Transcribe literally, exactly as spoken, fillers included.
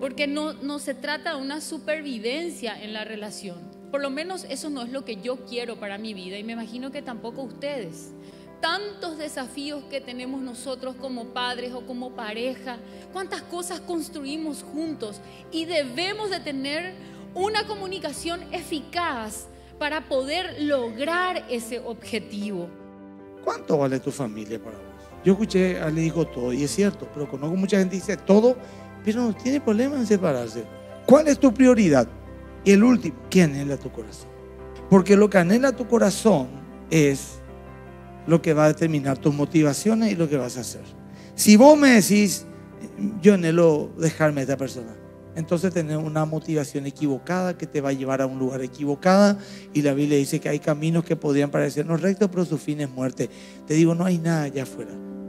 Porque no, no se trata de una supervivencia en la relación. Por lo menos eso no es lo que yo quiero para mi vida, y me imagino que tampoco ustedes. Tantos desafíos que tenemos nosotros como padres o como pareja, cuántas cosas construimos juntos, y debemos de tener una comunicación eficaz para poder lograr ese objetivo. ¿Cuánto vale tu familia para vos? Yo escuché a Ale, dijo todo, y es cierto, pero conozco mucha gente que dice todo, pero no tiene problema en separarse. ¿Cuál es tu prioridad? Y el último, ¿qué anhela tu corazón? Porque lo que anhela tu corazón es lo que va a determinar tus motivaciones y lo que vas a hacer. Si vos me decís, yo anhelo dejarme a esta persona, entonces tenés una motivación equivocada que te va a llevar a un lugar equivocado. Y la Biblia dice que hay caminos que podrían parecernos rectos, pero su fin es muerte. Te digo, no hay nada allá afuera